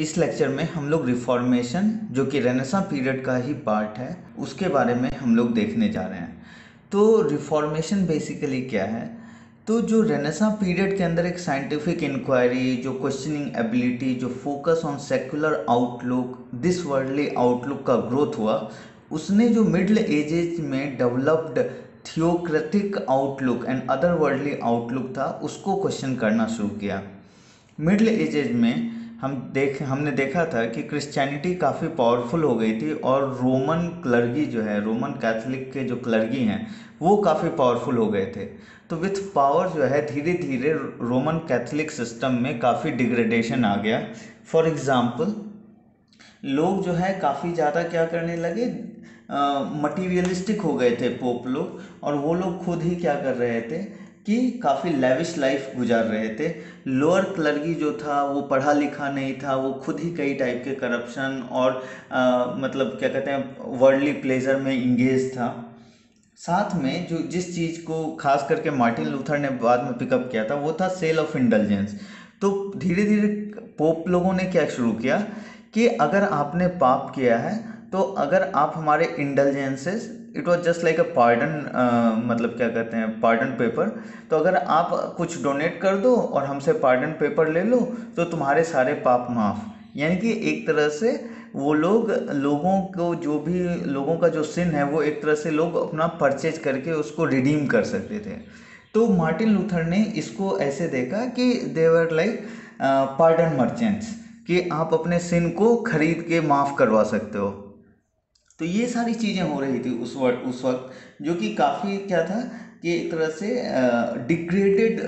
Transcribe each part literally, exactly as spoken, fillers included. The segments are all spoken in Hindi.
इस लेक्चर में हम लोग रिफॉर्मेशन जो कि रेनेसां पीरियड का ही पार्ट है उसके बारे में हम लोग देखने जा रहे हैं। तो रिफॉर्मेशन बेसिकली क्या है? तो जो रेनेसां पीरियड के अंदर एक साइंटिफिक इंक्वायरी, जो क्वेश्चनिंग एबिलिटी, जो focus on secular outlook, this worldly outlook का ग्रोथ हुआ, उसने जो मिडिल एजेज में developed theocratic outlook and other worldly outlook था उसको क्वेश्चन करना शुरू किया। मिडिल एजेज में हम देख हमने देखा था कि क्रिश्चियनिटी काफ़ी पावरफुल हो गई थी और रोमन क्लर्गी जो है, रोमन कैथोलिक के जो क्लर्गी हैं वो काफ़ी पावरफुल हो गए थे। तो विथ पावर जो है धीरे धीरे रोमन कैथोलिक सिस्टम में काफ़ी डिग्रेडेशन आ गया। फॉर एग्ज़ाम्पल, लोग जो है काफ़ी ज़्यादा क्या करने लगे, मटीरियलिस्टिक हो गए थे पोप लोग, और वो लोग खुद ही क्या कर रहे थे कि काफ़ी लेविश लाइफ गुजार रहे थे। लोअर क्लर्गी जो था वो पढ़ा लिखा नहीं था, वो खुद ही कई टाइप के करप्शन और आ, मतलब क्या कहते हैं वर्ल्डली प्लेजर में इंगेज था। साथ में जो जिस चीज़ को खास करके मार्टिन लूथर ने बाद में पिकअप किया था वो था सेल ऑफ इंडल्जेंस। तो धीरे धीरे पोप लोगों ने क्या शुरू किया कि अगर आपने पाप किया है तो अगर आप हमारे indulgences, it was just like a pardon, मतलब क्या कहते हैं पार्डन पेपर, तो अगर आप कुछ डोनेट कर दो और हमसे पार्डन पेपर ले लो तो तुम्हारे सारे पाप माफ़। यानी कि एक तरह से वो लोग लोगों को जो भी लोगों का जो सिन है वो एक तरह से लोग अपना परचेज करके उसको रिडीम कर सकते थे। तो मार्टिन लूथर ने इसको ऐसे देखा कि देवर लाइक पार्डन मर्चेंट्स, कि आप अपने सिन को खरीद के माफ़ करवा सकते हो। तो ये सारी चीज़ें हो रही थी उस वक्त उस वक्त जो कि काफ़ी क्या था कि एक तरह से डिग्रेडेड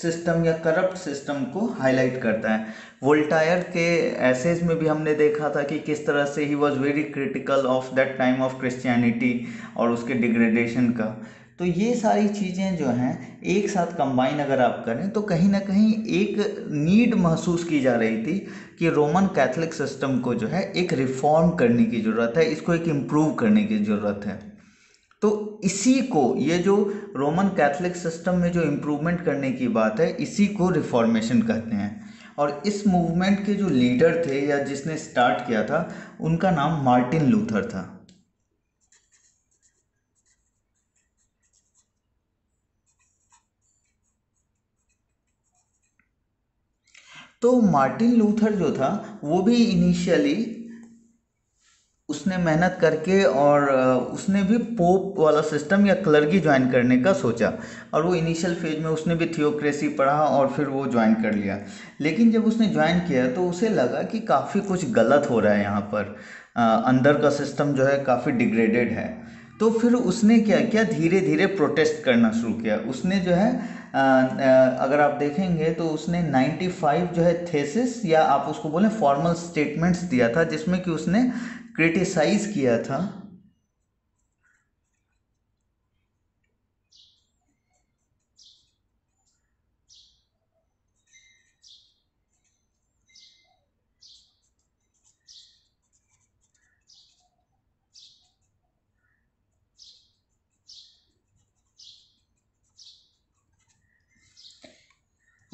सिस्टम या करप्ट सिस्टम को हाईलाइट करता है। वोल्टायर के एसेज में भी हमने देखा था कि किस तरह से he was very critical of that time of Christianity और उसके डिग्रेडेशन का। तो ये सारी चीज़ें जो हैं एक साथ कंबाइन अगर आप करें तो कहीं ना कहीं एक नीड महसूस की जा रही थी कि रोमन कैथोलिक सिस्टम को जो है एक रिफॉर्म करने की ज़रूरत है, इसको एक इम्प्रूव करने की ज़रूरत है। तो इसी को, ये जो रोमन कैथोलिक सिस्टम में जो इम्प्रूवमेंट करने की बात है, इसी को रिफॉर्मेशन कहते हैं। और इस मूवमेंट के जो लीडर थे या जिसने स्टार्ट किया था उनका नाम मार्टिन लूथर था। तो मार्टिन लूथर जो था वो भी इनिशियली उसने मेहनत करके और उसने भी पोप वाला सिस्टम या क्लर्गी ज्वाइन करने का सोचा, और वो इनिशियल फेज में उसने भी थियोक्रेसी पढ़ा और फिर वो ज्वाइन कर लिया। लेकिन जब उसने ज्वाइन किया तो उसे लगा कि काफ़ी कुछ गलत हो रहा है यहाँ पर, आ, अंदर का सिस्टम जो है काफ़ी डिग्रेडेड है। तो फिर उसने क्या किया, धीरे धीरे प्रोटेस्ट करना शुरू किया। उसने जो है आ, अगर आप देखेंगे तो उसने नाइन्टी फाइव जो है थीसिस या आप उसको बोलें फॉर्मल स्टेटमेंट्स दिया था, जिसमें कि उसने क्रिटिसाइज़ किया था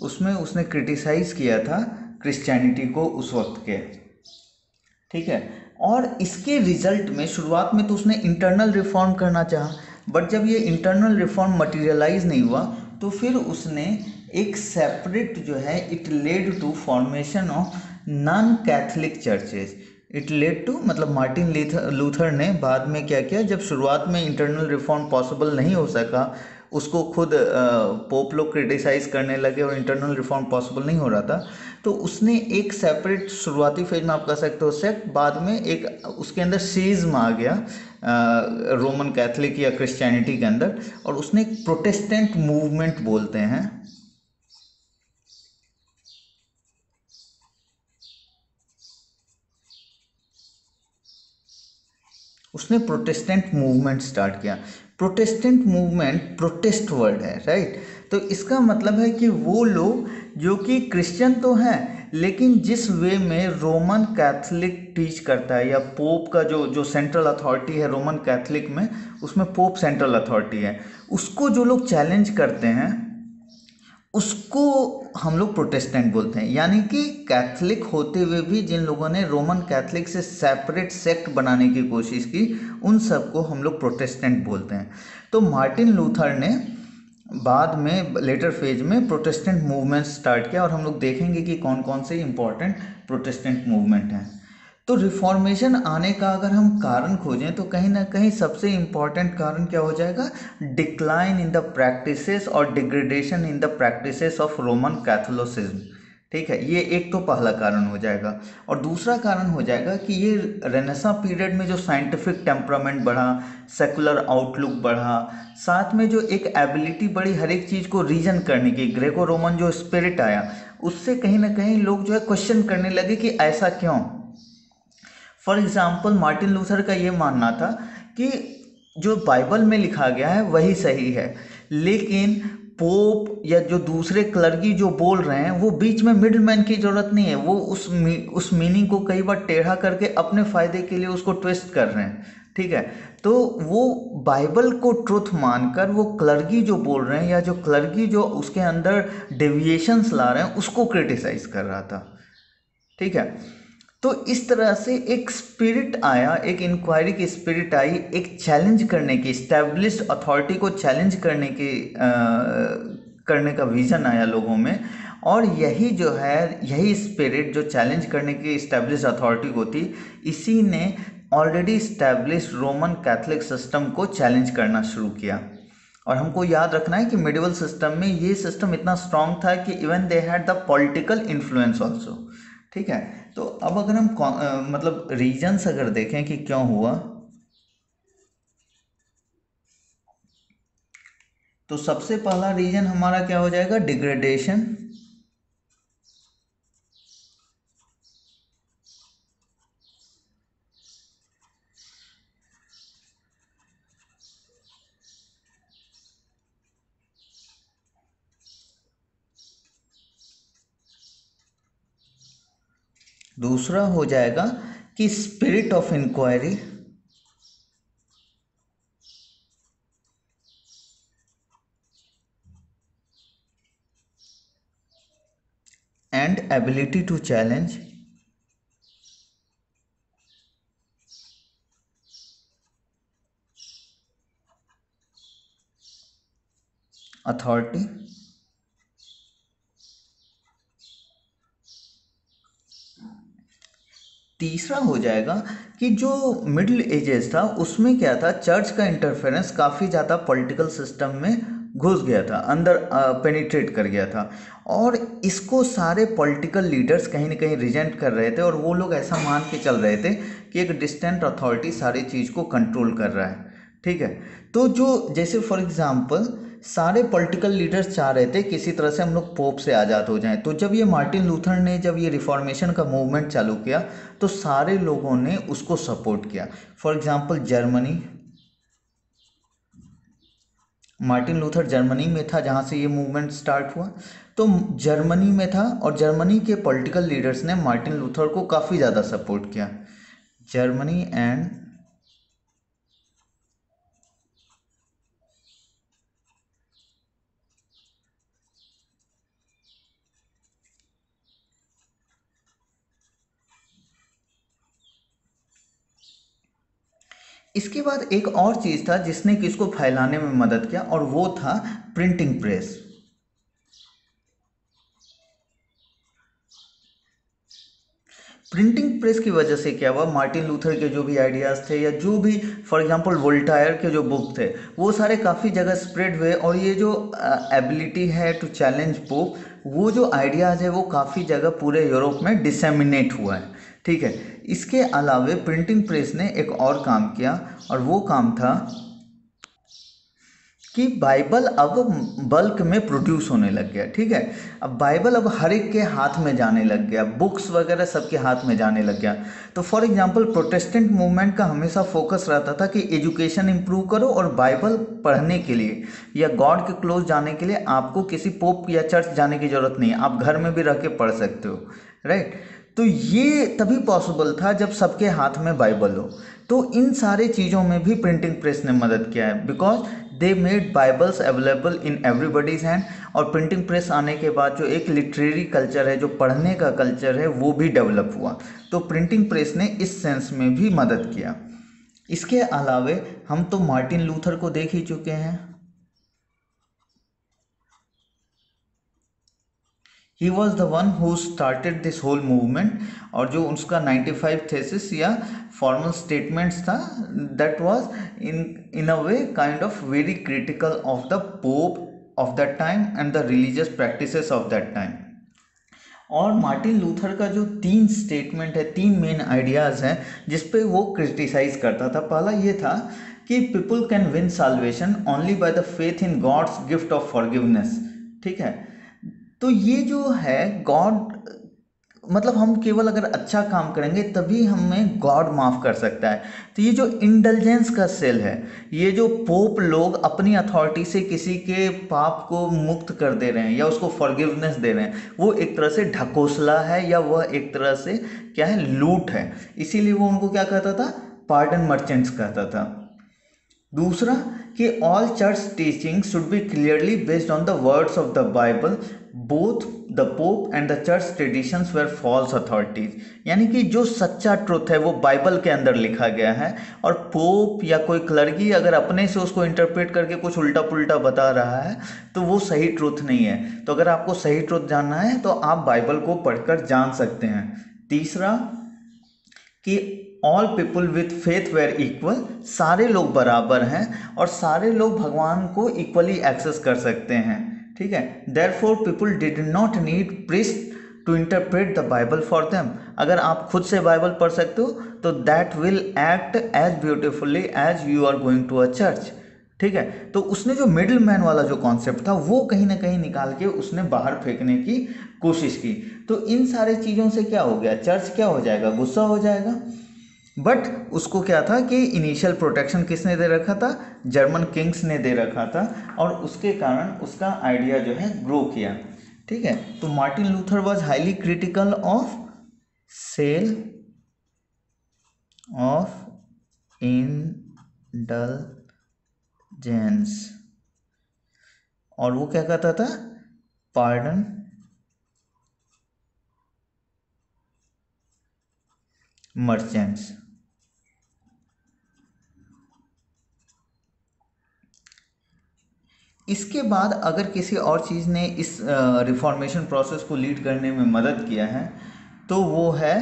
उसमें उसने क्रिटिसाइज़ किया था क्रिश्चियनिटी को उस वक्त के, ठीक है। और इसके रिज़ल्ट में शुरुआत में तो उसने इंटरनल रिफॉर्म करना चाहा, बट जब ये इंटरनल रिफॉर्म मटेरियलाइज नहीं हुआ तो फिर उसने एक सेपरेट जो है, it led to formation of non Catholic churches. It led to मतलब मार्टिन लूथर ने बाद में क्या किया, जब शुरुआत में इंटरनल रिफॉर्म पॉसिबल नहीं हो सका, उसको खुद पोप लोग क्रिटिसाइज़ करने लगे और इंटरनल रिफॉर्म पॉसिबल नहीं हो रहा था, तो उसने एक सेपरेट शुरुआती फेज में आप कह सकते हो सेक्ट, बाद में एक उसके अंदर सीज्म आ गया रोमन कैथोलिक या क्रिश्चियनिटी के अंदर, और उसने एक प्रोटेस्टेंट मूवमेंट बोलते हैं उसने प्रोटेस्टेंट मूवमेंट स्टार्ट किया। प्रोटेस्टेंट मूवमेंट, प्रोटेस्ट वर्ड है, राइट। तो इसका मतलब है कि वो लोग जो कि क्रिश्चियन तो हैं लेकिन जिस वे में रोमन कैथोलिक टीच करता है या पोप का जो जो सेंट्रल अथॉरिटी है रोमन कैथोलिक में, उसमें पोप सेंट्रल अथॉरिटी है, उसको जो लोग चैलेंज करते हैं उसको हम लोग प्रोटेस्टेंट बोलते हैं। यानी कि कैथलिक होते हुए भी जिन लोगों ने रोमन कैथलिक से सेपरेट सेक्ट बनाने की कोशिश की, उन सबको हम लोग प्रोटेस्टेंट बोलते हैं। तो मार्टिन लूथर ने बाद में लेटर फेज में प्रोटेस्टेंट मूवमेंट स्टार्ट किया, और हम लोग देखेंगे कि कौन कौन से इम्पॉर्टेंट प्रोटेस्टेंट मूवमेंट हैं। तो रिफॉर्मेशन आने का अगर हम कारण खोजें तो कहीं ना कहीं सबसे इम्पॉर्टेंट कारण क्या हो जाएगा, डिक्लाइन इन द प्रैक्टिसेस और degradation in the practices of Roman Catholicism. ठीक है, ये एक तो पहला कारण हो जाएगा। और दूसरा कारण हो जाएगा कि ये रेनेसां पीरियड में जो साइंटिफिक टेम्परामेंट बढ़ा, सेकुलर आउटलुक बढ़ा, साथ में जो एक एबिलिटी बढ़ी हर एक चीज़ को रीजन करने की, ग्रेको रोमन जो स्पिरिट आया उससे कहीं ना कहीं लोग जो है क्वेश्चन करने लगे कि ऐसा क्यों। फॉर एग्ज़ाम्पल मार्टिन लूथर का ये मानना था कि जो बाइबल में लिखा गया है वही सही है, लेकिन पोप या जो दूसरे क्लर्गी जो बोल रहे हैं वो बीच में मिडिल मैन की ज़रूरत नहीं है, वो उस मी, उस मीनिंग को कई बार टेढ़ा करके अपने फ़ायदे के लिए उसको ट्विस्ट कर रहे हैं। ठीक है, तो वो बाइबल को ट्रुथ मानकर वो क्लर्गी जो बोल रहे हैं या जो क्लर्गी जो उसके अंदर डेविएशंस ला रहे हैं उसको क्रिटिसाइज़ कर रहा था। ठीक है, तो इस तरह से एक स्पिरिट आया, एक इंक्वायरी की स्पिरिट आई, एक चैलेंज करने की, इस्टेब्लिश्ड अथॉरिटी को चैलेंज करने की आ, करने का विज़न आया लोगों में। और यही जो है, यही स्पिरिट जो चैलेंज करने की इस्टेब्लिश्ड अथॉरिटी को थी, इसी ने already established Roman Catholic system को चैलेंज करना शुरू किया। और हमको याद रखना है कि मिडिवल सिस्टम में ये सिस्टम इतना स्ट्रांग था कि even they had the political influence also. ठीक है, तो अब अगर हम आ, मतलब रीजन्स अगर देखें कि क्यों हुआ, तो सबसे पहला रीजन हमारा क्या हो जाएगा, डिग्रेडेशन। दूसरा हो जाएगा कि spirit of inquiry. And ability to challenge. Authority. तीसरा हो जाएगा कि जो मिडिल एजेस था उसमें क्या था, चर्च का इंटरफेरेंस काफ़ी ज़्यादा पॉलिटिकल सिस्टम में घुस गया था, अंदर पेनिट्रेट कर गया था, और इसको सारे पॉलिटिकल लीडर्स कहीं ना कहीं रिजेंट कर रहे थे, और वो लोग ऐसा मान के चल रहे थे कि एक डिस्टेंट अथॉरिटी सारी चीज़ को कंट्रोल कर रहा है। ठीक है, तो जो जैसे फॉर एग्ज़ाम्पल सारे पॉलिटिकल लीडर्स चाह रहे थे किसी तरह से हम लोग पोप से आज़ाद हो जाएं, तो जब ये मार्टिन लूथर ने जब ये रिफॉर्मेशन का मूवमेंट चालू किया तो सारे लोगों ने उसको सपोर्ट किया। For example Germany, Martin Luther Germany में था जहाँ से ये मूवमेंट स्टार्ट हुआ, तो जर्मनी में था और जर्मनी के पॉलिटिकल लीडर्स ने मार्टिन लूथर को काफ़ी ज़्यादा सपोर्ट किया। जर्मनी एंड इसके बाद एक और चीज़ था जिसने कि इसको फैलाने में मदद किया, और वो था प्रिंटिंग प्रेस। प्रिंटिंग प्रेस की वजह से क्या हुआ, मार्टिन लूथर के जो भी आइडियाज़ थे या जो भी फॉर एग्जांपल वोल्टायर के जो बुक थे वो सारे काफ़ी जगह स्प्रेड हुए, और ये जो एबिलिटी है टू चैलेंज पोप, वो जो आइडियाज़ है वो काफ़ी जगह पूरे यूरोप में डिसेमिनेट हुआ है। ठीक है, इसके अलावे प्रिंटिंग प्रेस ने एक और काम किया, और वो काम था कि बाइबल अब बल्क में प्रोड्यूस होने लग गया। ठीक है, अब बाइबल अब हर एक के हाथ में जाने लग गया, बुक्स वगैरह सबके हाथ में जाने लग गया। तो फॉर एग्जांपल प्रोटेस्टेंट मूवमेंट का हमेशा फोकस रहता था कि एजुकेशन इम्प्रूव करो, और बाइबल पढ़ने के लिए या गॉड के क्लोज जाने के लिए आपको किसी पोप या चर्च जाने की ज़रूरत नहीं है, आप घर में भी रह के पढ़ सकते हो। राइट, तो ये तभी पॉसिबल था जब सबके हाथ में बाइबल हो। तो इन सारे चीज़ों में भी प्रिंटिंग प्रेस ने मदद किया है, because they made Bibles available in everybody's hand. और प्रिंटिंग प्रेस आने के बाद जो एक लिटरेरी कल्चर है, जो पढ़ने का कल्चर है, वो भी डेवलप हुआ। तो प्रिंटिंग प्रेस ने इस सेंस में भी मदद किया। इसके अलावे हम तो मार्टिन लूथर को देख ही चुके हैं। He was the one who started this whole movement. और जो उसका नाइन्टी फाइव थेसिस या फॉर्मल स्टेटमेंट्स था, that was in in a way kind of very critical of the pope of that time and the religious practices of that time. और मार्टिन लूथर का जो तीन स्टेटमेंट है, तीन मेन आइडियाज़ हैं जिस पे वो क्रिटिसाइज़ करता था। पहला ये था कि people can win salvation only by the faith in God's gift of forgiveness. ठीक है, तो ये जो है गॉड, मतलब हम केवल अगर अच्छा काम करेंगे तभी हमें गॉड माफ़ कर सकता है। तो ये जो इंडल्जेंस का सेल है, ये जो पोप लोग अपनी अथॉरिटी से किसी के पाप को मुक्त कर दे रहे हैं या उसको फॉरगिवनेस दे रहे हैं, वो एक तरह से ढकोसला है या वह एक तरह से क्या है, लूट है। इसीलिए वो उनको क्या कहता था, पार्डन मर्चेंट्स कहता था। दूसरा कि all church teaching should be clearly based on the words of the Bible, both the pope and the church traditions were false authorities. यानी कि जो सच्चा ट्रुथ है वो बाइबल के अंदर लिखा गया है, और पोप या कोई क्लर्गी अगर अपने से उसको इंटरप्रेट करके कुछ उल्टा पुल्टा बता रहा है तो वो सही ट्रुथ नहीं है। तो अगर आपको सही ट्रुथ जानना है तो आप बाइबल को पढ़कर जान सकते हैं। तीसरा कि all people with faith were equal, सारे लोग बराबर हैं और सारे लोग भगवान को इक्वली एक्सेस कर सकते हैं। ठीक है, therefore people did not need priest to interpret the Bible for them. अगर आप खुद से बाइबल पढ़ सकते हो तो that will act as beautifully as you are going to a church. ठीक है, तो उसने जो मिडिल मैन वाला जो कॉन्सेप्ट था वो कहीं ना कहीं निकाल के उसने बाहर फेंकने की कोशिश की। तो इन सारे चीज़ों से क्या हो गया, चर्च क्या हो जाएगा, गुस्सा हो जाएगा। बट उसको क्या था कि इनिशियल प्रोटेक्शन किसने दे रखा था, जर्मन किंग्स ने दे रखा था, और उसके कारण उसका आइडिया जो है ग्रो किया। ठीक है, तो Martin Luther was highly critical of sale of indulgence, और वो क्या कहता था, पार्डन मर्चेंट्स। इसके बाद अगर किसी और चीज़ ने इस रिफॉर्मेशन प्रोसेस को लीड करने में मदद किया है तो वो है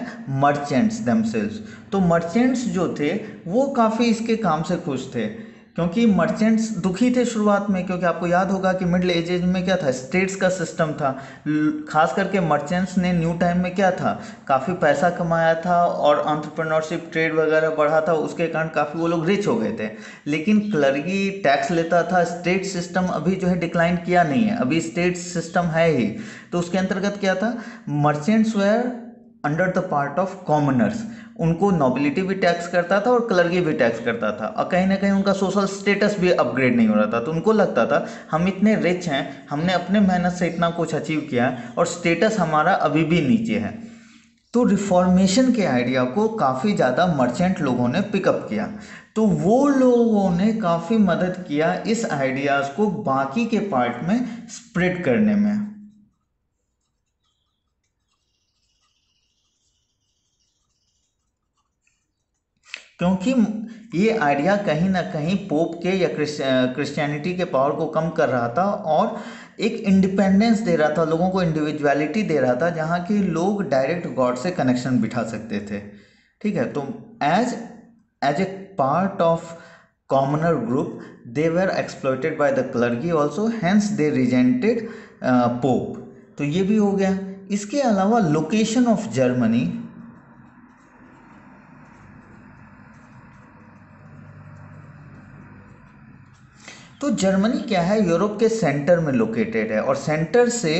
मर्चेंट्स देमसेल्व्स। तो मर्चेंट्स जो थे वो काफ़ी इसके काम से खुश थे, क्योंकि मर्चेंट्स दुखी थे शुरुआत में, क्योंकि आपको याद होगा कि मिडिल एजेज में क्या था, स्टेट्स का सिस्टम था। खास करके मर्चेंट्स ने न्यू टाइम में क्या था, काफ़ी पैसा कमाया था और एंटरप्रेन्योरशिप ट्रेड वगैरह बढ़ा था, उसके कारण काफ़ी वो लोग रिच हो गए थे। लेकिन क्लर्गी टैक्स लेता था, स्टेट सिस्टम अभी जो है डिक्लाइन किया नहीं है, अभी स्टेट सिस्टम है ही। तो उसके अंतर्गत क्या था, merchants were under the part of commoners. उनको नॉबिलिटी भी टैक्स करता था और क्लर्गी भी टैक्स करता था, और कहीं ना कहीं उनका सोशल स्टेटस भी अपग्रेड नहीं हो रहा था। तो उनको लगता था हम इतने रिच हैं, हमने अपने मेहनत से इतना कुछ अचीव किया है और स्टेटस हमारा अभी भी नीचे है। तो रिफॉर्मेशन के आइडिया को काफ़ी ज़्यादा मर्चेंट लोगों ने पिकअप किया, तो वो लोगों ने काफ़ी मदद किया इस आइडियाज़ को बाकी के पार्ट में स्प्रेड करने में। क्योंकि ये आइडिया कहीं ना कहीं पोप के या क्रिश्चियनिटी के पावर को कम कर रहा था और एक इंडिपेंडेंस दे रहा था, लोगों को इंडिविजुअलिटी दे रहा था, जहाँ कि लोग डायरेक्ट गॉड से कनेक्शन बिठा सकते थे। ठीक है, तो as as a part of commoner group they were exploited by the clergy also, hence they resented pope. तो ये भी हो गया। इसके अलावा लोकेशन ऑफ जर्मनी, तो जर्मनी क्या है, यूरोप के सेंटर में लोकेटेड है और सेंटर से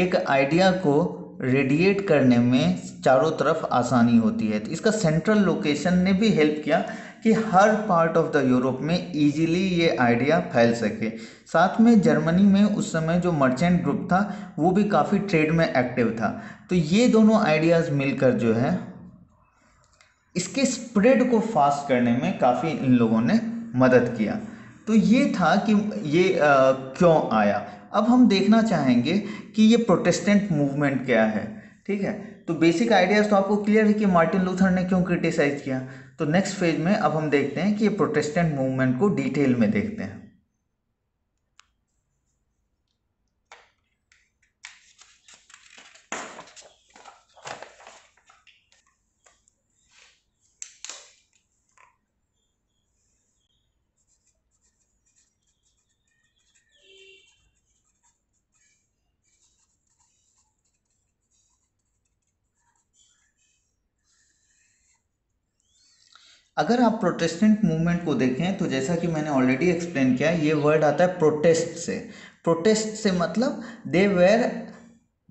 एक आइडिया को रेडिएट करने में चारों तरफ आसानी होती है। तो इसका सेंट्रल लोकेशन ने भी हेल्प किया कि हर पार्ट ऑफ द यूरोप में इजीली ये आइडिया फैल सके। साथ में जर्मनी में उस समय जो मर्चेंट ग्रुप था वो भी काफ़ी ट्रेड में एक्टिव था। तो ये दोनों आइडियाज़ मिलकर जो है इसके स्प्रेड को फास्ट करने में काफ़ी इन लोगों ने मदद किया। तो ये था कि ये आ, क्यों आया। अब हम देखना चाहेंगे कि ये प्रोटेस्टेंट मूवमेंट क्या है, ठीक है। तो बेसिक आइडियाज़ तो आपको क्लियर है कि मार्टिन लूथर ने क्यों क्रिटिसाइज़ किया। तो नेक्स्ट फेज में अब हम देखते हैं कि ये प्रोटेस्टेंट मूवमेंट को डिटेल में देखते हैं। अगर आप प्रोटेस्टेंट मूवमेंट को देखें तो जैसा कि मैंने ऑलरेडी एक्सप्लेन किया, ये वर्ड आता है प्रोटेस्ट से। प्रोटेस्ट से मतलब दे were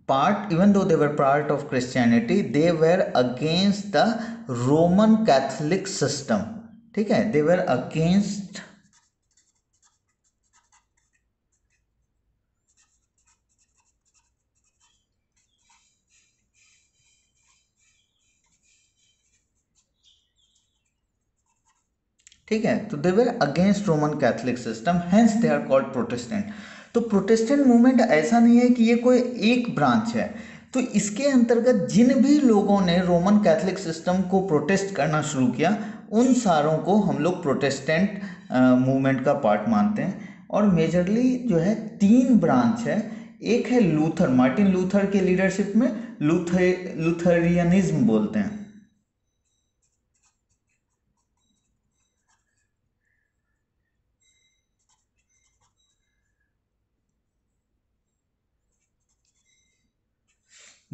part, even though they were part of Christianity, they were against the Roman Catholic system, ठीक है। दे वेर अगेंस्ट ठीक है, तो they were against Roman Catholic system, hence they are called Protestant. तो प्रोटेस्टेंट मूवमेंट ऐसा नहीं है कि ये कोई एक ब्रांच है। तो इसके अंतर्गत जिन भी लोगों ने रोमन कैथोलिक सिस्टम को प्रोटेस्ट करना शुरू किया, उन सारों को हम लोग प्रोटेस्टेंट मूवमेंट का पार्ट मानते हैं। और मेजरली जो है तीन ब्रांच है। एक है लूथर, मार्टिन लूथर के लीडरशिप में लूथर लूथरियनिज्म बोलते हैं,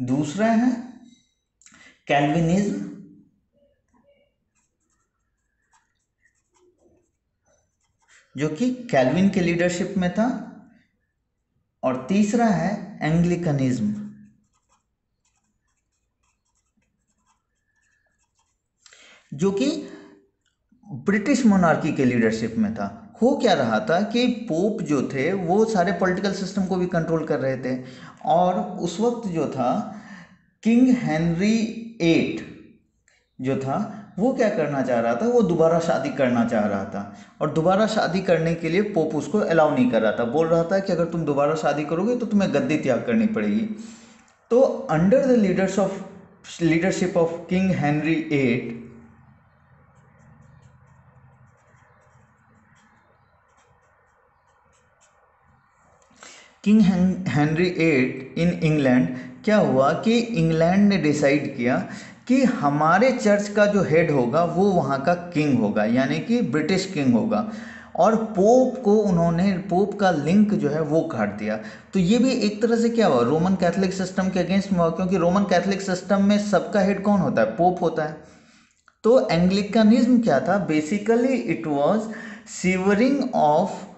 दूसरा है कैल्विनिज्म, जो कि कैल्विन के लीडरशिप में था, और तीसरा है एंग्लिकनिज्म। जो कि ब्रिटिश मोनार्की के लीडरशिप में था। हो क्या रहा था कि पोप जो थे वो सारे पॉलिटिकल सिस्टम को भी कंट्रोल कर रहे थे, और उस वक्त जो था किंग हेनरी एट जो था वो क्या करना चाह रहा था, वो दोबारा शादी करना चाह रहा था, और दोबारा शादी करने के लिए पोप उसको अलाउ नहीं कर रहा था। बोल रहा था कि अगर तुम दोबारा शादी करोगे तो तुम्हें गद्दी त्याग करनी पड़ेगी। तो under the leaders of leadership of King Henry eight King Henry eight in England क्या हुआ कि इंग्लैंड ने डिसाइड किया कि हमारे चर्च का जो हेड होगा वो वहाँ का किंग होगा, यानी कि ब्रिटिश किंग होगा, और पोप को उन्होंने पोप का लिंक जो है वो काट दिया। तो ये भी एक तरह से क्या हुआ, रोमन कैथोलिक सिस्टम के अगेंस्ट में हुआ, क्योंकि रोमन कैथोलिक सिस्टम में सबका हेड कौन होता है, पोप होता है। तो एंग्लिकनिज्म क्या था, basically it was severing of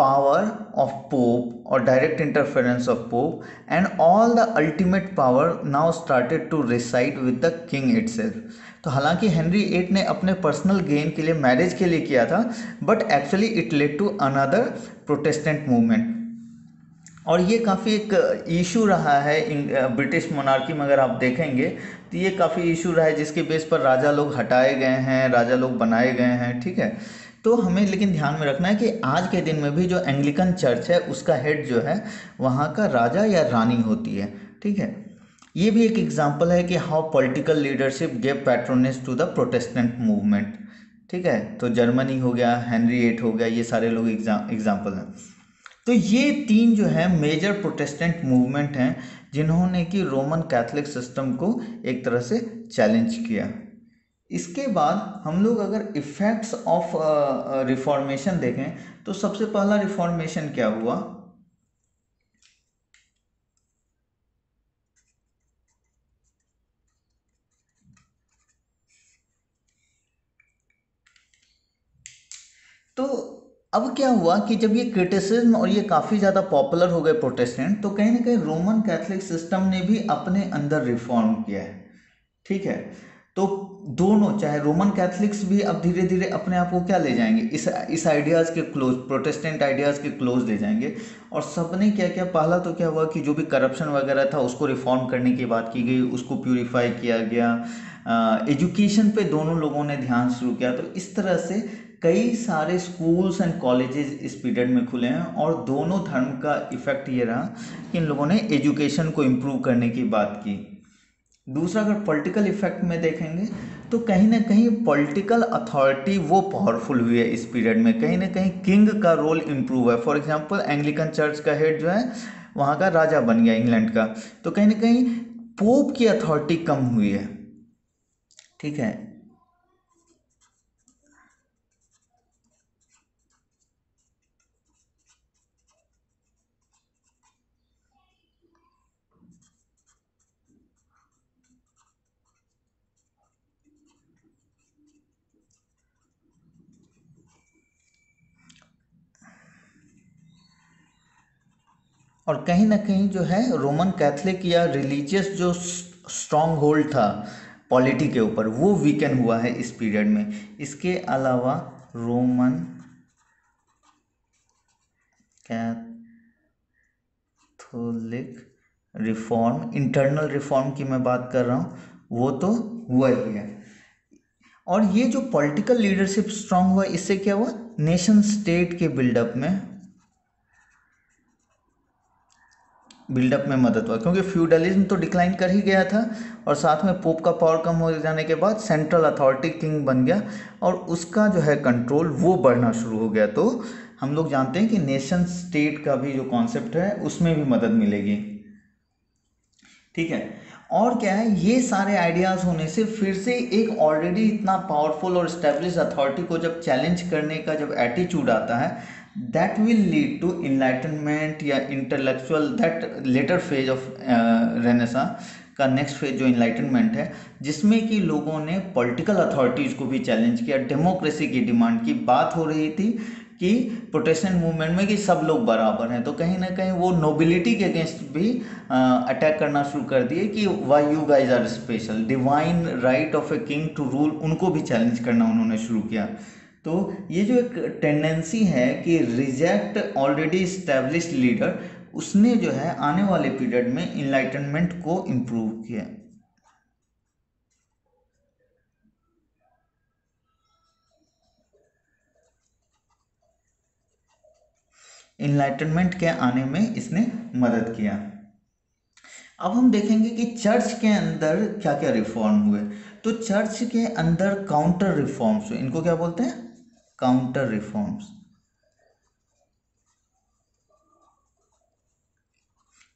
power of Pope or direct interference of Pope, and all the ultimate power now started to reside with the king itself। तो हालांकि हेनरी एट ने अपने पर्सनल गेन के लिए, मैरिज के लिए किया था, but actually it led to another Protestant movement. और ये काफ़ी एक इशू रहा है ब्रिटिश मोनार्की में, अगर आप देखेंगे तो ये काफ़ी इशू रहा है, जिसके बेस पर राजा लोग हटाए गए हैं, राजा लोग बनाए गए हैं, ठीक है। तो हमें लेकिन ध्यान में रखना है कि आज के दिन में भी जो एंग्लिकन चर्च है उसका हेड जो है वहाँ का राजा या रानी होती है, ठीक है। ये भी एक एग्जांपल है कि how political leadership gave patronage to the Protestant movement, ठीक है। तो जर्मनी हो गया, हेनरी एट हो गया, ये सारे लोग एग्जांपल हैं। तो ये तीन जो है मेजर प्रोटेस्टेंट मूवमेंट हैं जिन्होंने कि रोमन कैथोलिक सिस्टम को एक तरह से चैलेंज किया। इसके बाद हम लोग अगर इफ़ेक्ट्स ऑफ रिफॉर्मेशन देखें तो सबसे पहला रिफॉर्मेशन क्या हुआ, तो अब क्या हुआ कि जब ये क्रिटिसिज्म और ये काफ़ी ज़्यादा पॉपुलर हो गए प्रोटेस्टेंट, तो कहीं ना कहीं रोमन कैथोलिक सिस्टम ने भी अपने अंदर रिफॉर्म किया है, ठीक है। तो दोनों, चाहे रोमन कैथलिक्स भी अब धीरे धीरे अपने आप को क्या ले जाएंगे, इस इस आइडियाज़ के क्लोज, प्रोटेस्टेंट आइडियाज़ के क्लोज ले जाएंगे। और सब ने क्या क्या, पहला तो क्या हुआ कि जो भी करप्शन वगैरह था उसको रिफॉर्म करने की बात की गई, उसको प्यूरिफाई किया गया। एजुकेशन पे दोनों लोगों ने ध्यान शुरू किया। तो इस तरह से कई सारे स्कूल्स एंड कॉलेजेस इस पीरियड में खुले हैं और दोनों धर्म का इफेक्ट ये रहा कि इन लोगों ने एजुकेशन को इम्प्रूव करने की बात की। दूसरा, अगर पॉलिटिकल इफेक्ट में देखेंगे तो कहीं ना कहीं पॉलिटिकल अथॉरिटी वो पावरफुल हुई है इस पीरियड में, कहीं ना कहीं किंग का रोल इम्प्रूव है। फॉर एग्जांपल एंग्लिकन चर्च का हेड जो है वहाँ का राजा बन गया इंग्लैंड का, तो कहीं ना कहीं पोप की अथॉरिटी कम हुई है। ठीक है, और कहीं ना कहीं जो है रोमन कैथलिक या रिलीजियस जो स्ट्रॉन्ग होल्ड था पॉलिटी के ऊपर वो वीकन हुआ है इस पीरियड में। इसके अलावा Roman Catholic reform, internal reform की मैं बात कर रहा हूँ, वो तो हुआ ही है। और ये जो पॉलिटिकल लीडरशिप स्ट्रॉन्ग हुआ इससे क्या हुआ, नेशन स्टेट के बिल्डअप में बिल्डअप में मदद हुआ, क्योंकि फ्यूडलिज्म तो डिक्लाइन कर ही गया था और साथ में पोप का पावर कम हो जाने के बाद सेंट्रल अथॉरिटी किंग बन गया और उसका जो है कंट्रोल वो बढ़ना शुरू हो गया। तो हम लोग जानते हैं कि नेशन स्टेट का भी जो कॉन्सेप्ट है उसमें भी मदद मिलेगी। ठीक है, और क्या है, ये सारे आइडियाज़ होने से फिर से एक ऑलरेडी इतना पावरफुल और इस्टेब्लिश अथॉरिटी को जब चैलेंज करने का जब एटीट्यूड आता है, that will lead to enlightenment या intellectual, that later phase of uh, Renaissance का next phase जो enlightenment है, जिसमें कि लोगों ने political authorities को भी challenge किया, democracy की demand की बात हो रही थी कि Protestant movement में कि सब लोग बराबर हैं, तो कहीं ना कहीं वो nobility के against भी uh, attack करना शुरू कर दिए कि why you guys are special, divine right of a king to rule, उनको भी challenge करना उन्होंने शुरू किया। तो ये जो एक टेंडेंसी है कि रिजेक्ट ऑलरेडी स्टैब्लिश लीडर, उसने जो है आने वाले पीरियड में इनलाइटनमेंट को इम्प्रूव किया। इनलाइटनमेंट के आने में इसने मदद किया। अब हम देखेंगे कि चर्च के अंदर क्या क्या रिफॉर्म हुए। तो चर्च के अंदर काउंटर रिफॉर्म्स हुए, इनको क्या बोलते हैं, काउंटर रिफॉर्म्स।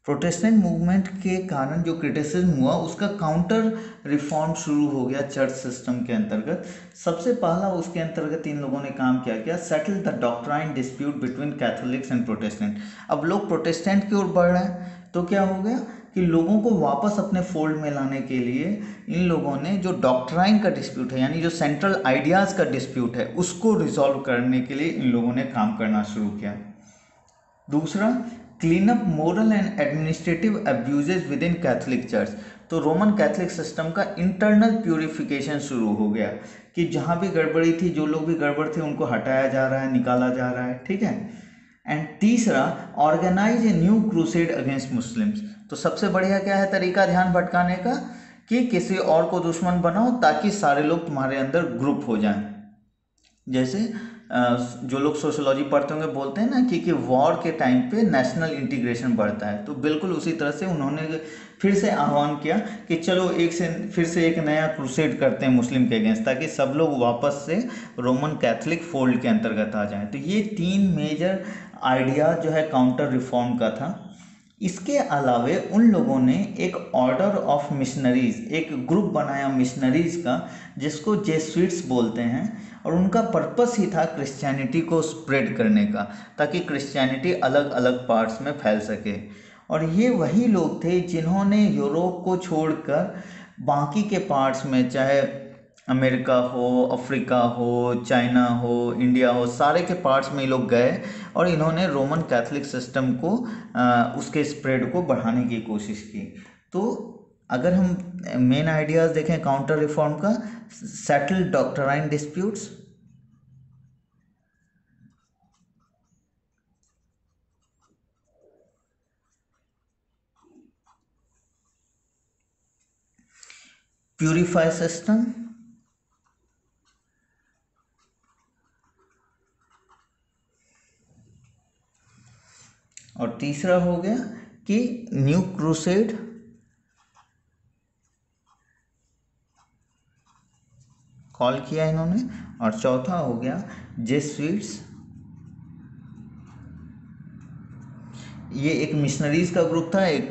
प्रोटेस्टेंट मूवमेंट के कारण जो क्रिटिसिज्म हुआ उसका काउंटर रिफॉर्म शुरू हो गया चर्च सिस्टम के अंतर्गत। सबसे पहला उसके अंतर्गत इन लोगों ने काम किया क्या, settle the doctrine dispute between Catholics and Protestant. अब लोग प्रोटेस्टेंट की ओर बढ़ रहे हैं, तो क्या हो गया कि लोगों को वापस अपने फोल्ड में लाने के लिए इन लोगों ने जो डॉक्ट्राइन का डिस्प्यूट है, यानी जो सेंट्रल आइडियाज़ का डिस्प्यूट है, उसको रिजॉल्व करने के लिए इन लोगों ने काम करना शुरू किया। दूसरा, clean up moral and administrative abuses within Catholic church. तो रोमन कैथोलिक सिस्टम का इंटरनल प्योरीफिकेशन शुरू हो गया कि जहाँ भी गड़बड़ी थी, जो लोग भी गड़बड़ थे, उनको हटाया जा रहा है, निकाला जा रहा है। ठीक है, एंड तीसरा, organize a new crusade against Muslims. तो सबसे बढ़िया क्या है तरीका ध्यान भटकाने का, कि किसी और को दुश्मन बनाओ ताकि सारे लोग तुम्हारे अंदर ग्रुप हो जाएं। जैसे जो लोग सोशोलॉजी पढ़ते होंगे बोलते हैं ना कि कि वॉर के टाइम पे नेशनल इंटीग्रेशन बढ़ता है, तो बिल्कुल उसी तरह से उन्होंने फिर से आह्वान किया कि चलो एक से फिर से एक नया क्रूसेड करते हैं मुस्लिम के अगेंस्ट, ताकि सब लोग वापस से रोमन कैथोलिक फोल्ड के अंतर्गत आ जाएं। तो ये तीन मेजर आइडिया जो है काउंटर रिफॉर्म का था। इसके अलावे उन लोगों ने एक ऑर्डर ऑफ मिशनरीज़, एक ग्रुप बनाया मिशनरीज़ का, जिसको जेसुइट्स बोलते हैं, और उनका पर्पस ही था क्रिश्चियनिटी को स्प्रेड करने का, ताकि क्रिश्चियनिटी अलग अलग पार्ट्स में फैल सके। और ये वही लोग थे जिन्होंने यूरोप को छोड़कर बाकी के पार्ट्स में, चाहे अमेरिका हो, अफ्रीका हो, चाइना हो, इंडिया हो, सारे के पार्ट्स में ये लोग गए और इन्होंने रोमन कैथोलिक सिस्टम को आ, उसके स्प्रेड को बढ़ाने की कोशिश की। तो अगर हम मेन आइडियाज़ देखें काउंटर रिफॉर्म का, settle doctrine disputes, purify system, और तीसरा हो गया कि न्यू क्रूसेड कॉल किया इन्होंने, और चौथा हो गया जेसुइट्स। ये एक मिशनरीज का ग्रुप था, एक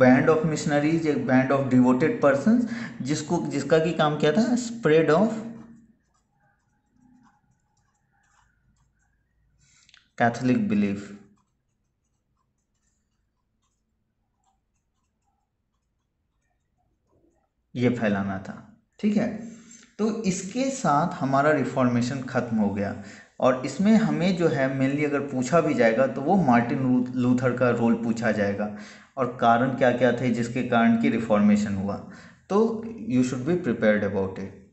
बैंड ऑफ मिशनरीज, एक बैंड ऑफ डिवोटेड पर्संस, जिसको जिसका कि काम क्या था, स्प्रेड ऑफ कैथोलिक बिलीफ। ये फैलाना था, ठीक है। तो इसके साथ हमारा रिफॉर्मेशन ख़त्म हो गया, और इसमें हमें जो है मेनली अगर पूछा भी जाएगा तो वो मार्टिन लूथर का रोल पूछा जाएगा और कारण क्या क्या थे जिसके कारण कि रिफॉर्मेशन हुआ। तो you should be prepared about it.